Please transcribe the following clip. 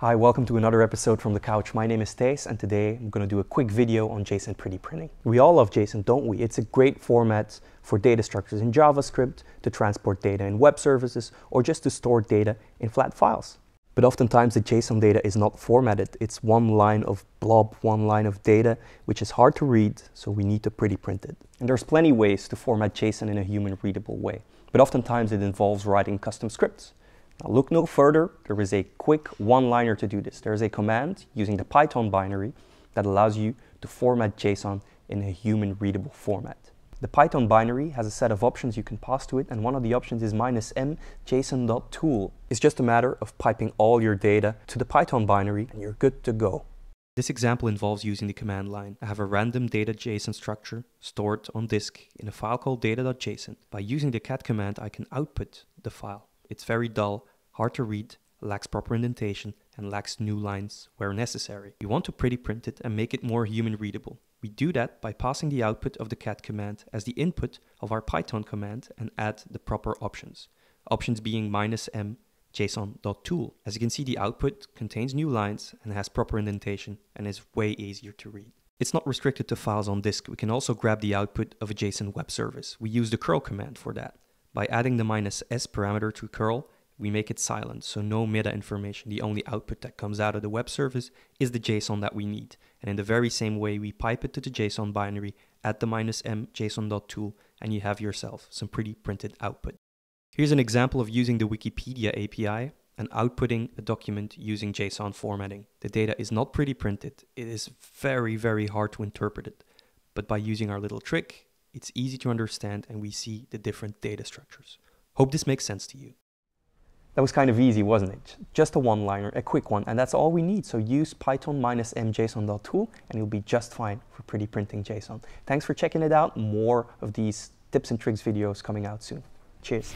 Hi, welcome to another episode from the couch. My name is Thijs, and today I'm going to do a quick video on JSON 3D printing. We all love JSON, don't we? It's a great format for data structures in JavaScript, to transport data in web services, or just to store data in flat files. But oftentimes the JSON data is not formatted. It's one line of blob, one line of data, which is hard to read, so we need to 3D print it. And there's plenty of ways to format JSON in a human-readable way, but oftentimes it involves writing custom scripts. Now look no further, there is a quick one-liner to do this. There is a command using the Python binary that allows you to format JSON in a human-readable format. The Python binary has a set of options you can pass to it, and one of the options is -m json.tool. It's just a matter of piping all your data to the Python binary, and you're good to go. This example involves using the command line. I have a random data JSON structure stored on disk in a file called data.json. By using the cat command, I can output the file. It's very dull, hard to read, lacks proper indentation, and lacks new lines where necessary. We want to 3D print it and make it more human readable. We do that by passing the output of the cat command as the input of our Python command and add the proper options. Options being -m json.tool. As you can see, the output contains new lines and has proper indentation and is way easier to read. It's not restricted to files on disk. We can also grab the output of a JSON web service. We use the curl command for that. By adding the -s parameter to curl, we make it silent, so no meta information. The only output that comes out of the web service is the JSON that we need. And in the very same way, we pipe it to the JSON binary at the -m json.tool, and you have yourself some 3D printed output. Here's an example of using the Wikipedia API and outputting a document using JSON formatting. The data is not 3D printed. It is very, very hard to interpret it. But by using our little trick, it's easy to understand, and we see the different data structures. Hope this makes sense to you. That was kind of easy, wasn't it? Just a one-liner, a quick one, and that's all we need. So use Python -m json.tool, and you'll be just fine for 3D printing JSON. Thanks for checking it out. More of these tips and tricks videos coming out soon. Cheers.